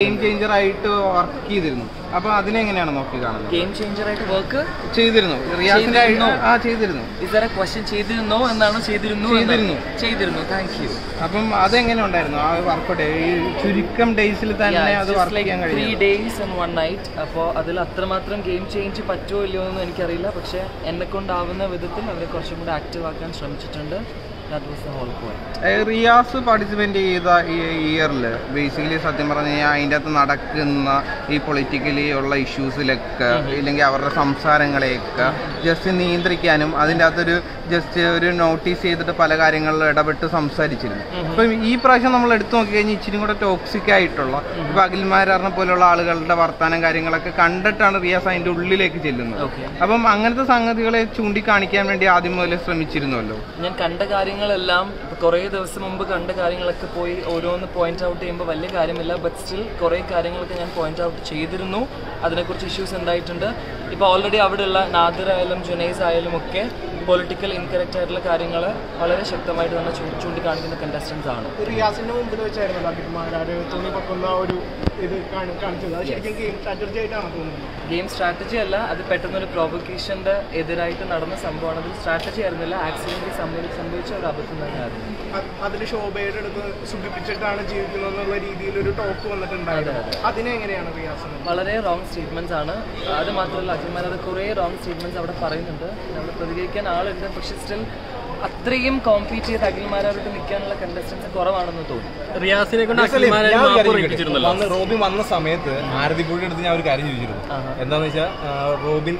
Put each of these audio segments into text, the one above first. Game changer right work cheydirunnu appo adine enganeyana nokki kaanunnu game changer right work cheydirunnu reaction aayirunnu cheydirunnu isara question cheydirunnu ennaanu cheydirunnu thank you appo adu engane undarunnu aa work day churikkam days il thanne adu work cheyan kazhiya 3 days and 1 night appo adil athra matram game change pattuo illo ennu enikkarilla pakshe enne kondavuna vidathil avare korchum kuda active aakkan shramichittundu. That was the whole point. Riyas participant in the year basically satyam parnaya aindrathu nadakkunna ee politically ulla issues ilekka illenge avarra samsarangale ekka just niyendrikkanum adindathu oru just oru notice cheyidittu pala karyangal edabettu samsarichirunnu. Appo ee prasham nammal eduthu nokkiyane ichiri kuda toxic aayittulla ipo agilmaararna polella aalukalude varthanam karyangalokke kandittana riyas ainde ullilekku chellunnu. Appo anganathe sangathigale choondi kaanikkan vendi aadim mudale shramichirunnu. Njan kanda karyam Korea was some undercarrying like a poi or on the point out the Valley Carimilla, but still Korea carrying like and point out Chedir no other issues and right under. If already Avadilla, Nather Ilum, Junais Ilum, okay, political incorrect title carrying a Shaktamite on a Chundikan in the contestants on. Riasino, the chairman of Tony Papula, game strategy, the pattern of provocation, the either right and other some part of the strategy, accidentally somebody. Other show bait should be pictured on a GP talk to another wrong statements Anna, other Matha Lakimana, the Korea wrong statements out of Paranander, and the Padikan all in the Push still a 3M compete Agilmara to Nikan like contestants of Koramano. Riasin on the Robin on the Summit are the good in our carriage. And then Robin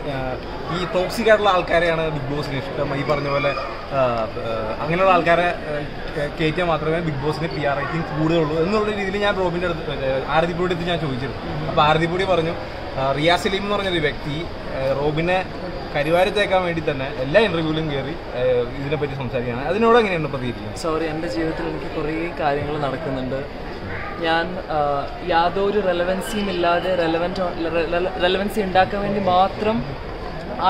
toxic Alcarana, Bigg Boss, my Parnola. Anganal Alcara Katia Matra, Bigg Boss in the PR, I think, would only have Robin are the Buddha Janchu. Bar the Buddha Riasilim or Rivecti, Robin, Karivaraka made it a line revealing Gary is a petition. I don't know again in the position. Sorry, and the Jewish carrying on Arakananda. Yan Yado relevancy Mila, relevant relevancy in Daka and the Matram.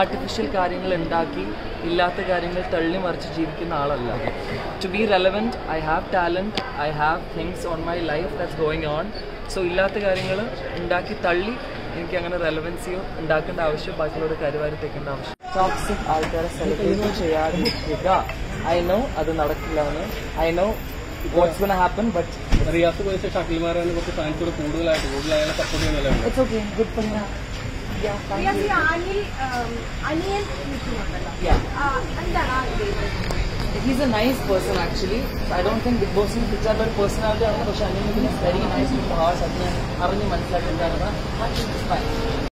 Artificial കാര്യങ്ങൾ ഉണ്ടാക്കി ഇല്ലാത്ത കാര്യങ്ങൾ തള്ളി മറിച്ച് ജീവിക്കുന്ന ആളല്ല. To be relevant, I have talent, I have things on my life that's going on. So ഇല്ലാത്ത കാര്യങ്ങൾ ഉണ്ടാക്കി തള്ളി എനിക്ക് അങ്ങനെ റെലവൻസിയോ ഉണ്ടാക്കേണ്ട ആവശ്യം ബാക്കിയുള്ള കാര്യവാരി തേക്കേണ്ട ആവശ്യം. Toxic ആൾക്കാരെ സെലിബ്രേറ്റ് ചെയ്യാതിരിക്കുക. I know അത് നടക്കില്ല എന്ന്. I know what's going to happen but Riyas പോയിട്ട് ഷക്കിൽമാരാണ് കുറച്ച് ഫാൻസ് കൂടുതലായിട്ട് സപ്പോർട്ട് ചെയ്യുന്നല്ലേ. It's okay, good for now. Yeah, we are the Anil yeah. He's a nice person actually. I don't think Bigg Boss in picture but personality, I don't know, Anil is very nice with her. I think it's fine.